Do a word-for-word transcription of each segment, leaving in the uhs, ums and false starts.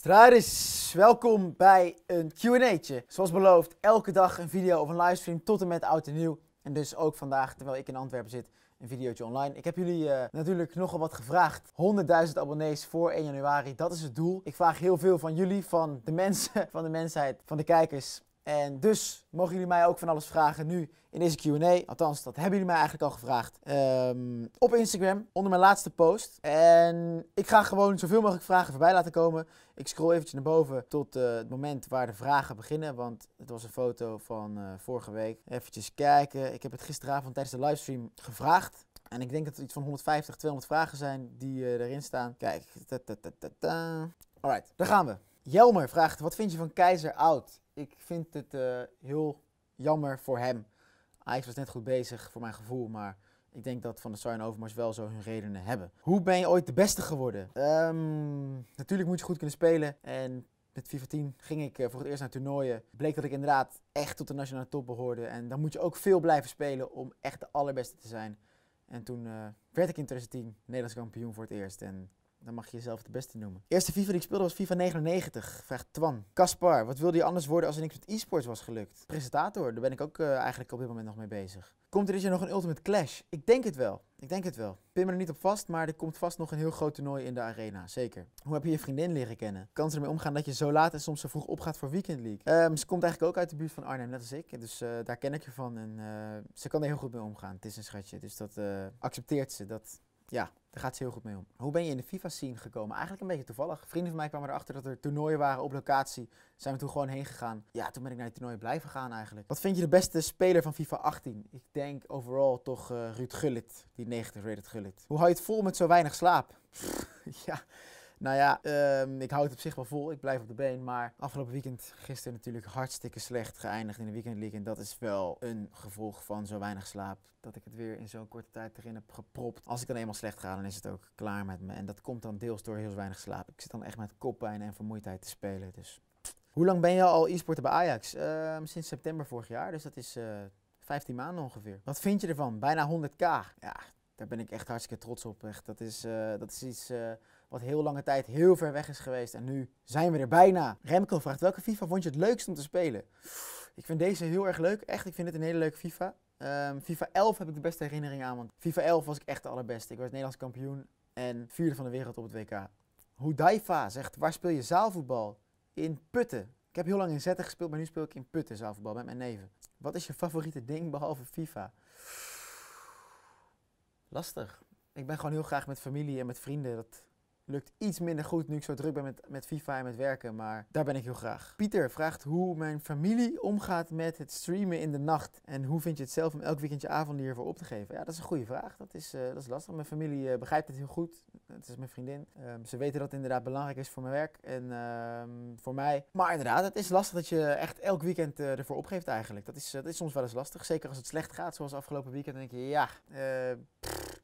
Strijders, welkom bij een Q en A'tje. Zoals beloofd, elke dag een video of een livestream tot en met oud en nieuw. En dus ook vandaag, terwijl ik in Antwerpen zit, een videootje online. Ik heb jullie uh, natuurlijk nogal wat gevraagd. honderdduizend abonnees voor één januari, dat is het doel. Ik vraag heel veel van jullie, van de mensen, van de mensheid, van de kijkers. En dus mogen jullie mij ook van alles vragen nu in deze Q en A. Althans, dat hebben jullie mij eigenlijk al gevraagd. Um, op Instagram, onder mijn laatste post. En ik ga gewoon zoveel mogelijk vragen voorbij laten komen. Ik scroll eventjes naar boven tot uh, het moment waar de vragen beginnen. Want het was een foto van uh, vorige week. Even kijken. Ik heb het gisteravond tijdens de livestream gevraagd. En ik denk dat er iets van honderdvijftig, tweehonderd vragen zijn die uh, erin staan. Kijk. Ta -ta -ta -ta -ta. Alright, daar gaan we. Jelmer vraagt, wat vind je van Keizer Oud? Ik vind het uh, heel jammer voor hem. Ajax was net goed bezig, voor mijn gevoel. Maar ik denk dat Van der Sar en Overmars wel zo hun redenen hebben. Hoe ben je ooit de beste geworden? Um, natuurlijk moet je goed kunnen spelen. En met FIFA tien ging ik uh, voor het eerst naar toernooien. Bleek dat ik inderdaad echt tot de nationale top behoorde. En dan moet je ook veel blijven spelen om echt de allerbeste te zijn. En toen uh, werd ik in twintig tien Nederlands kampioen voor het eerst. En dan mag je jezelf de beste noemen. De eerste FIFA die ik speelde was FIFA negenennegentig, vraagt Twan. Kaspar, wat wilde je anders worden als er niks met e-sports was gelukt? Presentator, daar ben ik ook uh, eigenlijk op dit moment nog mee bezig. Komt er dit jaar nog een Ultimate Clash? Ik denk het wel. Ik denk het wel. Pin me er niet op vast, maar er komt vast nog een heel groot toernooi in de arena. Zeker. Hoe heb je je vriendin leren kennen? Kan ze ermee omgaan dat je zo laat en soms zo vroeg opgaat voor Weekend League? Um, ze komt eigenlijk ook uit de buurt van Arnhem, net als ik. Dus uh, daar ken ik je van. En uh, ze kan er heel goed mee omgaan. Het is een schatje. Dus dat uh, accepteert ze. Dat... Ja, daar gaat ze heel goed mee om. Hoe ben je in de FIFA-scene gekomen? Eigenlijk een beetje toevallig. Vrienden van mij kwamen erachter dat er toernooien waren op locatie. Zijn we toen gewoon heen gegaan. Ja, toen ben ik naar die toernooien blijven gaan eigenlijk. Wat vind je de beste speler van FIFA achttien? Ik denk overal toch uh, Ruud Gullit, die negentig rated Gullit. Hoe hou je het vol met zo weinig slaap? Ja, nou ja, um, ik hou het op zich wel vol. Ik blijf op de been. Maar afgelopen weekend, gisteren natuurlijk hartstikke slecht geëindigd in de Weekend League. En dat is wel een gevolg van zo weinig slaap. Dat ik het weer in zo'n korte tijd erin heb gepropt. Als ik dan eenmaal slecht ga, dan is het ook klaar met me. En dat komt dan deels door heel weinig slaap. Ik zit dan echt met koppijn en vermoeidheid te spelen. Dus. Hoe lang ben je al e-sporter bij Ajax? Uh, sinds september vorig jaar. Dus dat is uh, vijftien maanden ongeveer. Wat vind je ervan? Bijna honderdduizend. Ja, daar ben ik echt hartstikke trots op. Echt. Dat, is, uh, dat is iets... Uh, Wat heel lange tijd heel ver weg is geweest. En nu zijn we er bijna. Remco vraagt, welke FIFA vond je het leukst om te spelen? Ik vind deze heel erg leuk. Echt, ik vind het een hele leuke FIFA. Um, FIFA elf heb ik de beste herinnering aan. Want FIFA elf was ik echt de allerbeste. Ik was Nederlands kampioen en vierde van de wereld op het W K. Hudaifa zegt, waar speel je zaalvoetbal? In Putten. Ik heb heel lang in Zetten gespeeld, maar nu speel ik in Putten zaalvoetbal met mijn neven. Wat is je favoriete ding behalve FIFA? Lastig. Ik ben gewoon heel graag met familie en met vrienden. Dat... lukt iets minder goed nu ik zo druk ben met, met FIFA en met werken, maar daar ben ik heel graag. Pieter vraagt hoe mijn familie omgaat met het streamen in de nacht. En hoe vind je het zelf om elk weekendje avonden hiervoor op te geven? Ja, dat is een goede vraag. Dat is, uh, dat is lastig. Mijn familie uh, begrijpt het heel goed. Het is mijn vriendin. Um, ze weten dat het inderdaad belangrijk is voor mijn werk en um, voor mij. Maar inderdaad, het is lastig dat je echt elk weekend uh, ervoor opgeeft eigenlijk. Dat is, uh, dat is soms wel eens lastig. Zeker als het slecht gaat, zoals afgelopen weekend, dan denk je, ja... Uh,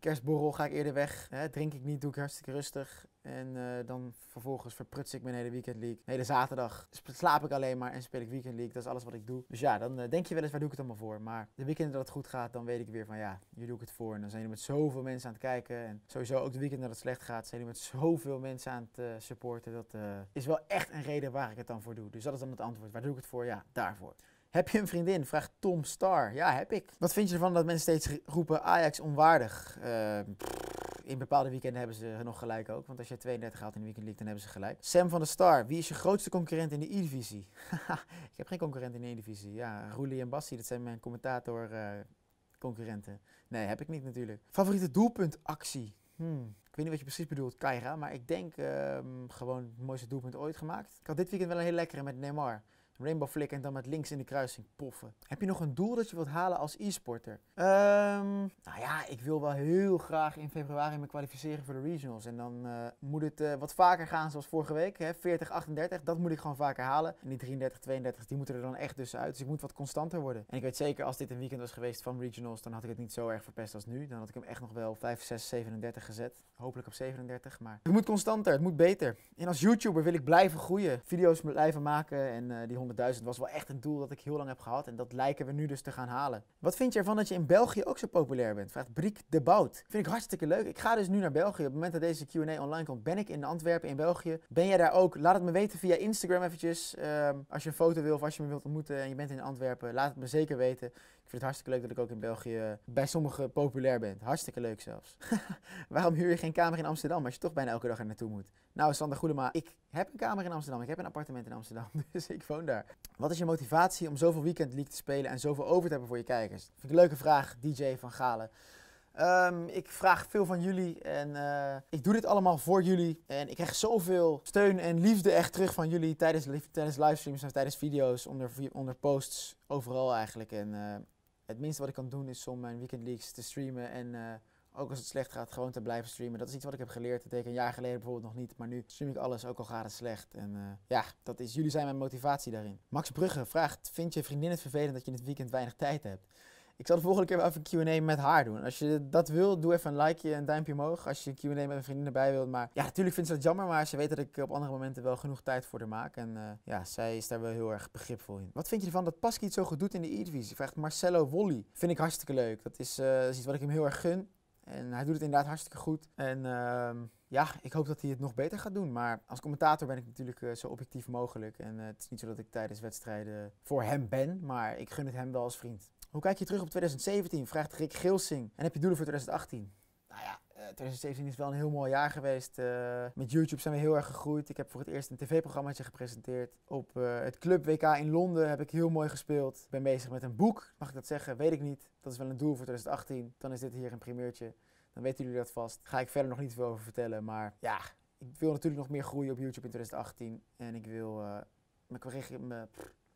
kerstborrel ga ik eerder weg, hè, drink ik niet, doe ik hartstikke rustig. En uh, dan vervolgens verpruts ik mijn hele Weekend League. De hele zaterdag slaap ik alleen maar en speel ik Weekend League. Dat is alles wat ik doe. Dus ja, dan uh, denk je wel eens, waar doe ik het allemaal voor? Maar de weekenden dat het goed gaat, dan weet ik weer van ja, hier doe ik het voor. En dan zijn jullie met zoveel mensen aan het kijken. En sowieso ook de weekenden dat het slecht gaat, zijn jullie met zoveel mensen aan het uh, supporten. Dat uh, is wel echt een reden waar ik het dan voor doe. Dus dat is dan het antwoord. Waar doe ik het voor? Ja, daarvoor. Heb je een vriendin? Vraagt Tom Star. Ja, heb ik. Wat vind je ervan dat mensen steeds roepen Ajax onwaardig? Uh, in bepaalde weekenden hebben ze nog gelijk ook. Want als je tweeëndertig haalt in de Weekend League, dan hebben ze gelijk. Sam van der Sar. Wie is je grootste concurrent in de E-divisie? Ik heb geen concurrent in de E-divisie. Ja, Roelie en Pasci, dat zijn mijn commentator uh, concurrenten. Nee, heb ik niet natuurlijk. Favoriete doelpuntactie? Hmm. Ik weet niet wat je precies bedoelt, Kaira. Maar ik denk uh, gewoon het mooiste doelpunt ooit gemaakt. Ik had dit weekend wel een heel lekkere met Neymar. Rainbow flick en dan met links in de kruising poffen. Heb je nog een doel dat je wilt halen als e-sporter? Um, nou ja, ik wil wel heel graag in februari me kwalificeren voor de Regionals. En dan uh, moet het uh, wat vaker gaan zoals vorige week. Hè? veertig, achtendertig, dat moet ik gewoon vaker halen. En die drieëndertig, tweeëndertig, die moeten er dan echt dus uit. Dus ik moet wat constanter worden. En ik weet zeker, als dit een weekend was geweest van Regionals, dan had ik het niet zo erg verpest als nu. Dan had ik hem echt nog wel vijf, zes, zevenendertig gezet. Hopelijk op zevenendertig, maar het moet constanter, het moet beter. En als YouTuber wil ik blijven groeien. Video's blijven maken en uh, die vijfhonderdduizend was wel echt een doel dat ik heel lang heb gehad. En dat lijken we nu dus te gaan halen. Wat vind je ervan dat je in België ook zo populair bent? Vraagt Briek de Bout. Vind ik hartstikke leuk. Ik ga dus nu naar België. Op het moment dat deze Q en A online komt, ben ik in Antwerpen in België. Ben jij daar ook? Laat het me weten via Instagram eventjes. Um, als je een foto wil of als je me wilt ontmoeten en je bent in Antwerpen, laat het me zeker weten. Ik vind het hartstikke leuk dat ik ook in België bij sommigen populair ben. Hartstikke leuk zelfs. Waarom huur je geen kamer in Amsterdam als je toch bijna elke dag er naartoe moet? Nou, Sander Goelema, ik heb een kamer in Amsterdam. Ik heb een appartement in Amsterdam, dus ik woon daar. Wat is je motivatie om zoveel Weekend League te spelen en zoveel over te hebben voor je kijkers? Vind ik een leuke vraag, D J van Galen. Um, ik vraag veel van jullie en uh, ik doe dit allemaal voor jullie. En ik krijg zoveel steun en liefde echt terug van jullie tijdens, tijdens livestreams en tijdens video's, onder, onder posts, overal eigenlijk. En uh, het minste wat ik kan doen is om mijn Weekend Leagues te streamen en... Uh, ook als het slecht gaat, gewoon te blijven streamen. Dat is iets wat ik heb geleerd. Dat deed ik een jaar geleden bijvoorbeeld nog niet. Maar nu stream ik alles, ook al gaat het slecht. En uh, ja, dat is, jullie zijn mijn motivatie daarin. Max Brugge vraagt, vind je vriendin het vervelend dat je in het weekend weinig tijd hebt? Ik zal de volgende keer wel even een Q en A met haar doen. Als je dat wil, doe even een likeje en een duimpje omhoog. Als je een Q en A met een vriendin erbij wilt. Maar ja, natuurlijk vindt ze dat jammer. Maar ze weet dat ik op andere momenten wel genoeg tijd voor haar maak. En uh, ja, zij is daar wel heel erg begripvol in. Wat vind je ervan dat Pasci het zo goed doet in de E-divisie? Vraagt Marcelo Wolli. Vind ik hartstikke leuk. Dat is, uh, dat is iets wat ik hem heel erg gun. En hij doet het inderdaad hartstikke goed. En uh, ja, ik hoop dat hij het nog beter gaat doen. Maar als commentator ben ik natuurlijk uh, zo objectief mogelijk. En uh, het is niet zo dat ik tijdens wedstrijden voor hem ben. Maar ik gun het hem wel als vriend. Hoe kijk je terug op twintig zeventien? Vraagt Rick Gilsing. En heb je doelen voor twintig achttien? Nou ja, uh, twintig zeventien is wel een heel mooi jaar geweest. Uh, met YouTube zijn we heel erg gegroeid. Ik heb voor het eerst een tv-programmaatje gepresenteerd. Op uh, het Club W K in Londen heb ik heel mooi gespeeld. Ik ben bezig met een boek. Mag ik dat zeggen? Weet ik niet. Dat is wel een doel voor twintig achttien. Dan is dit hier een primeurtje. Dan weten jullie dat vast. Daar ga ik verder nog niet veel over vertellen. Maar ja, ik wil natuurlijk nog meer groeien op YouTube in twintig achttien. En ik wil uh, me, me,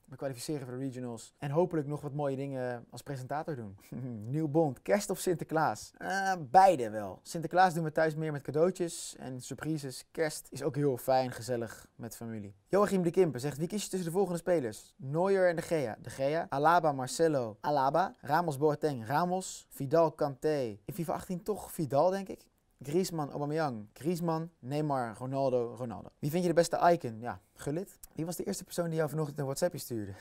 me kwalificeren voor de Regionals. En hopelijk nog wat mooie dingen als presentator doen. Nieuw Bond, kerst of Sinterklaas? Uh, beide wel. Sinterklaas doen we thuis meer met cadeautjes en surprises. Kerst is ook heel fijn, gezellig met familie. Joachim de Kimpen zegt, wie kies je tussen de volgende spelers? Neuer en De Gea. De Gea. Alaba, Marcelo, Alaba. Ramos, Boateng, Ramos. Vidal, Kanté. In FIFA achttien toch Vidal, denk ik. Griezmann, Aubameyang. Griezmann, Neymar, Ronaldo, Ronaldo. Wie vind je de beste icon? Ja, Gullit. Wie was de eerste persoon die jou vanochtend een WhatsAppje stuurde?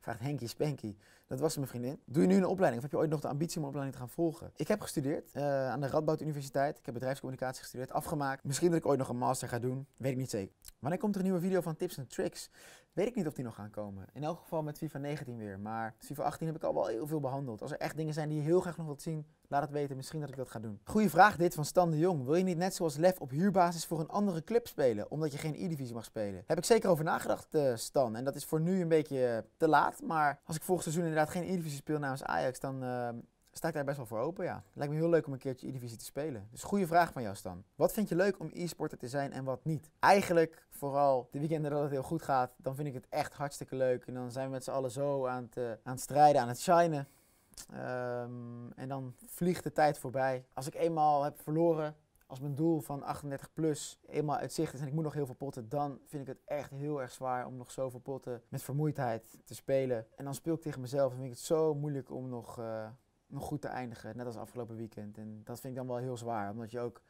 Vraagt Henkie Spanky. Dat was mijn vriendin. Doe je nu een opleiding of heb je ooit nog de ambitie om een opleiding te gaan volgen? Ik heb gestudeerd uh, aan de Radboud Universiteit. Ik heb bedrijfscommunicatie gestudeerd, afgemaakt. Misschien dat ik ooit nog een master ga doen. Weet ik niet zeker. Wanneer komt er een nieuwe video van tips en tricks? Weet ik niet of die nog gaan komen. In elk geval met FIFA negentien weer. Maar FIFA achttien heb ik al wel heel veel behandeld. Als er echt dingen zijn die je heel graag nog wilt zien, laat het weten. Misschien dat ik dat ga doen. Goeie vraag dit van Stan de Jong. Wil je niet net zoals Lef op huurbasis voor een andere club spelen, omdat je geen E-divisie mag spelen? Heb ik zeker over nagedacht, uh, Stan. En dat is voor nu een beetje te laat. Maar als ik volgend seizoen inderdaad geen E-divisie speel namens Ajax, dan uh, sta ik daar best wel voor open, ja. Lijkt me heel leuk om een keertje E-divisie te spelen. Dus goede vraag van jou, Stan. Wat vind je leuk om e-sporter te zijn en wat niet? Eigenlijk vooral de weekenden dat het heel goed gaat, dan vind ik het echt hartstikke leuk. En dan zijn we met z'n allen zo aan het, uh, aan het strijden, aan het shinen. Um, en dan vliegt de tijd voorbij. Als ik eenmaal heb verloren, als mijn doel van achtendertig plus eenmaal uit zicht is en ik moet nog heel veel potten, dan vind ik het echt heel erg zwaar om nog zoveel potten met vermoeidheid te spelen. En dan speel ik tegen mezelf en vind ik het zo moeilijk om nog, uh, nog goed te eindigen, net als afgelopen weekend. En dat vind ik dan wel heel zwaar, omdat je ook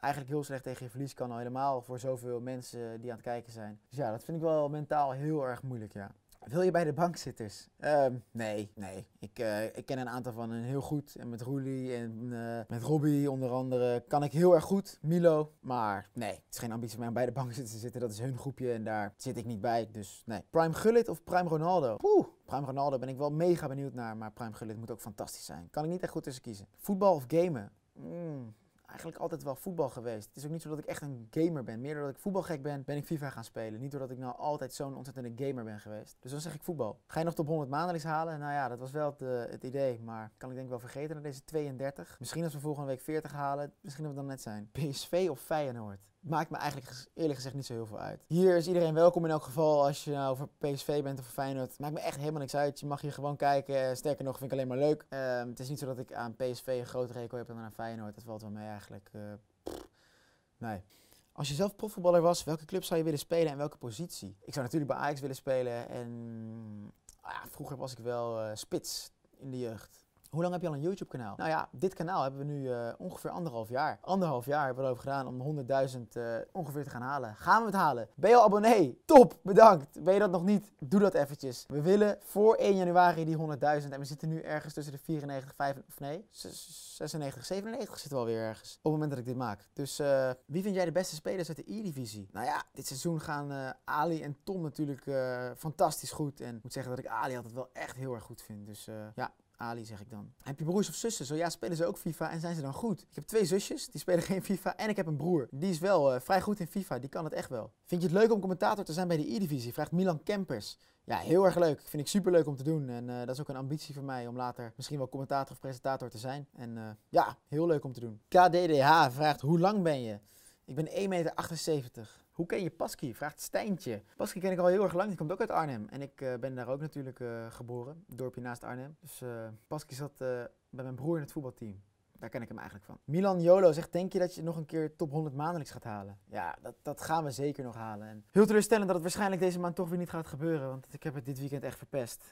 eigenlijk heel slecht tegen je verlies kan, al helemaal voor zoveel mensen die aan het kijken zijn. Dus ja, dat vind ik wel mentaal heel erg moeilijk, ja. Wil je bij de bankzitters? Um, nee, nee. Ik, uh, ik ken een aantal van hen heel goed. En met Roelie en uh, met Robbie onder andere kan ik heel erg goed. Milo. Maar nee, het is geen ambitie van mij om bij de bankzitters te zitten. Dat is hun groepje en daar zit ik niet bij. Dus nee. Prime Gullit of Prime Ronaldo? Poeh. Prime Ronaldo ben ik wel mega benieuwd naar. Maar Prime Gullit moet ook fantastisch zijn. Kan ik niet echt goed tussen kiezen. Voetbal of gamen? Mm. Eigenlijk altijd wel voetbal geweest. Het is ook niet zo dat ik echt een gamer ben. Meer doordat ik voetbalgek ben, ben ik FIFA gaan spelen. Niet doordat ik nou altijd zo'n ontzettende gamer ben geweest. Dus dan zeg ik voetbal. Ga je nog top honderd maandelijks halen? Nou ja, dat was wel het, uh, het idee. Maar kan ik denk wel vergeten naar deze tweeëndertig. Misschien als we volgende week veertig halen. Misschien dat we dan net zijn. P S V of Feyenoord? Maakt me eigenlijk eerlijk gezegd niet zo heel veel uit. Hier is iedereen welkom in elk geval als je nou voor P S V bent of voor Feyenoord. Maakt me echt helemaal niks uit. Je mag hier gewoon kijken. Sterker nog, vind ik alleen maar leuk. Um, het is niet zo dat ik aan P S V een grote rekel heb dan aan Feyenoord. Dat valt wel mee eigenlijk. Uh, nee. Als je zelf profvoetballer was, welke club zou je willen spelen en welke positie? Ik zou natuurlijk bij Ajax willen spelen. En ah, vroeger was ik wel uh, spits in de jeugd. Hoe lang heb je al een YouTube kanaal? Nou ja, dit kanaal hebben we nu uh, ongeveer anderhalf jaar. Anderhalf jaar hebben we erover gedaan om honderdduizend uh, ongeveer te gaan halen. Gaan we het halen? Ben je al abonnee? Top, bedankt. Ben je dat nog niet? Doe dat eventjes. We willen voor één januari die honderdduizend en we zitten nu ergens tussen de vierennegentig, vijfennegentig, of nee, zesennegentig, zevenennegentig zitten we alweer ergens. Op het moment dat ik dit maak. Dus uh, wie vind jij de beste spelers uit de E-divisie? Nou ja, dit seizoen gaan uh, Ali en Tom natuurlijk uh, fantastisch goed. En ik moet zeggen dat ik Ali altijd wel echt heel erg goed vind. Dus uh, ja. Ali zeg ik dan. Heb je broers of zussen? Zo ja, spelen ze ook FIFA en zijn ze dan goed? Ik heb twee zusjes, die spelen geen FIFA en ik heb een broer. Die is wel uh, vrij goed in FIFA, die kan het echt wel. Vind je het leuk om commentator te zijn bij de E-divisie? Vraagt Milan Kempers. Ja, heel erg leuk. Vind ik super leuk om te doen en uh, dat is ook een ambitie van mij om later misschien wel commentator of presentator te zijn. En uh, ja, heel leuk om te doen. K D D H vraagt, hoe lang ben je? Ik ben één meter achtenzeventig. Hoe ken je Pasci? Vraagt Stijntje. Pasci ken ik al heel erg lang. Die komt ook uit Arnhem. En ik uh, ben daar ook natuurlijk uh, geboren. Een dorpje naast Arnhem. Dus uh, Pasci zat uh, bij mijn broer in het voetbalteam. Daar ken ik hem eigenlijk van. Milan Jolo zegt, denk je dat je nog een keer top honderd maandelijks gaat halen? Ja, dat, dat gaan we zeker nog halen. En heel teleurstellend dat het waarschijnlijk deze maand toch weer niet gaat gebeuren. Want ik heb het dit weekend echt verpest.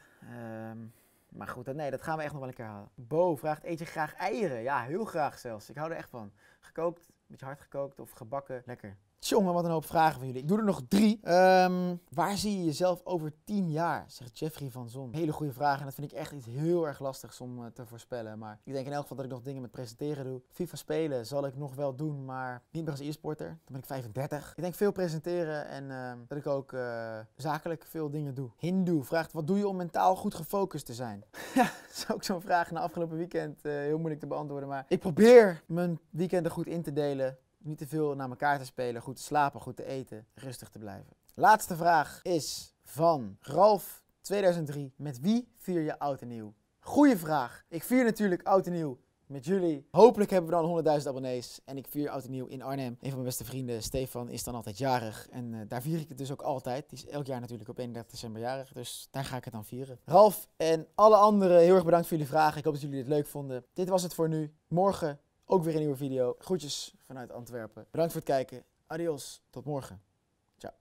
Um, maar goed, dat, nee, dat gaan we echt nog wel een keer halen. Bo vraagt, eet je graag eieren? Ja, heel graag zelfs. Ik hou er echt van. Gekookt, een beetje hard gekookt of gebakken. Lekker. Tjonge, wat een hoop vragen van jullie. Ik doe er nog drie. Um, waar zie je jezelf over tien jaar? Zegt Jeffrey van Zon. Hele goede vraag. En dat vind ik echt iets heel erg lastigs om uh, te voorspellen. Maar ik denk in elk geval dat ik nog dingen met presenteren doe. FIFA spelen zal ik nog wel doen, maar niet meer als e-sporter. Dan ben ik vijfendertig. Ik denk veel presenteren en uh, dat ik ook uh, zakelijk veel dingen doe. Hindu vraagt, wat doe je om mentaal goed gefocust te zijn? Ja, dat is ook zo'n vraag na afgelopen weekend. Uh, heel moeilijk te beantwoorden, maar ik probeer mijn weekenden goed in te delen. Niet te veel naar elkaar te spelen, goed te slapen, goed te eten, rustig te blijven. Laatste vraag is van Ralf tweeduizend drie. Met wie vier je oud en nieuw? Goeie vraag. Ik vier natuurlijk oud en nieuw met jullie. Hopelijk hebben we dan honderdduizend abonnees. En ik vier oud en nieuw in Arnhem. Een van mijn beste vrienden, Stefan, is dan altijd jarig. En uh, daar vier ik het dus ook altijd. Die is elk jaar natuurlijk op eenendertig december jarig. Dus daar ga ik het dan vieren. Ralf en alle anderen, heel erg bedankt voor jullie vragen. Ik hoop dat jullie dit leuk vonden. Dit was het voor nu. Morgen ook weer een nieuwe video. Groetjes vanuit Antwerpen. Bedankt voor het kijken. Adios. Tot morgen.